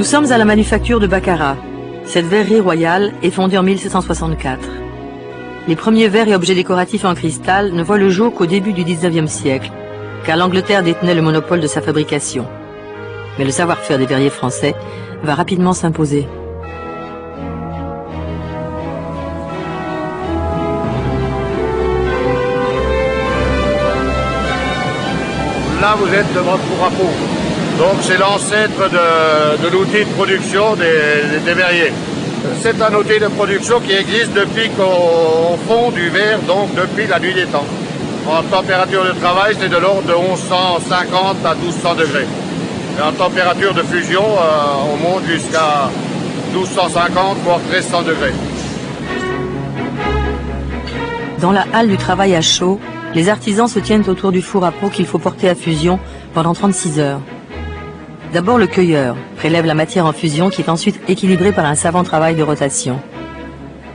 Nous sommes à la manufacture de Baccarat. Cette verrerie royale est fondée en 1764. Les premiers verres et objets décoratifs en cristal ne voient le jour qu'au début du 19e siècle, car l'Angleterre détenait le monopole de sa fabrication. Mais le savoir-faire des verriers français va rapidement s'imposer. Là, vous êtes devant le four à peau. Donc, c'est l'ancêtre de l'outil de production des verriers. C'est un outil de production qui existe depuis qu'on fond du verre, donc depuis la nuit des temps. En température de travail, c'est de l'ordre de 1150 à 1200 degrés. Et en température de fusion, on monte jusqu'à 1250 voire 1300 degrés. Dans la halle du travail à chaud, les artisans se tiennent autour du four à peau qu'il faut porter à fusion pendant 36 heures. D'abord, le cueilleur prélève la matière en fusion qui est ensuite équilibrée par un savant travail de rotation.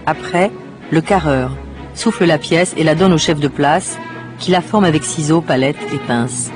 Après, le carreur souffle la pièce et la donne au chef de place qui la forme avec ciseaux, palettes et pinces.